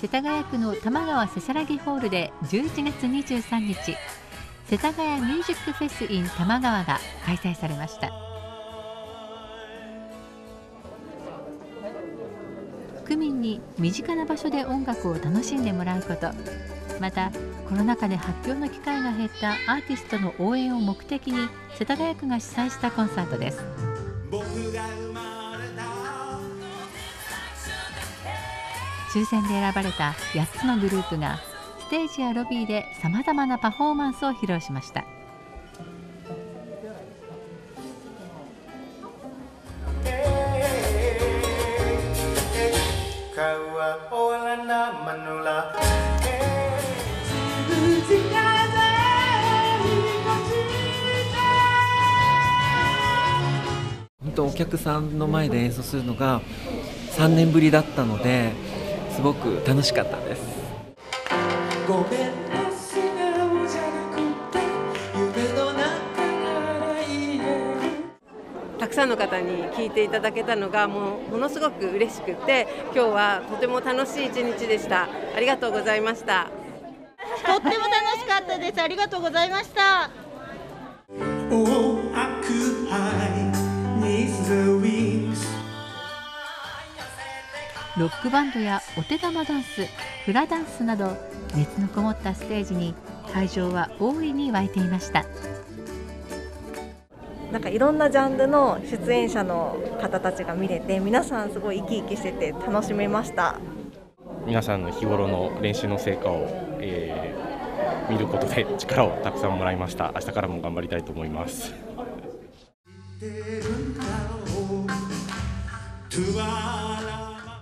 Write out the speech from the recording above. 世田谷区の玉川せさらぎホールで11月23日世田谷ミュージックフェス in 玉川が開催されました。区民に身近な場所で音楽を楽しんでもらうこと、またコロナ禍で発表の機会が減ったアーティストの応援を目的に世田谷区が主催したコンサートです。抽選で選ばれた8つのグループがステージやロビーでさまざまなパフォーマンスを披露しました。本当お客さんの前で演奏するのが3年ぶりだったのですごく楽しかったです。ごめんな素顔じゃなくて夢の中ならいいね。たくさんの方に聞いていただけたのがものすごく嬉しくて、今日はとても楽しい一日でした。ありがとうございました。とっても楽しかったです。ありがとうございました。ロックバンドやお手玉ダンス、フラダンスなど熱のこもったステージに会場は大いに沸いていました。なんかいろんなジャンルの出演者の方たちが見れて、皆さんすごい生き生きしてて楽しめました。皆さんの日頃の練習の成果を、見ることで力をたくさんもらいました。明日からも頑張りたいと思います。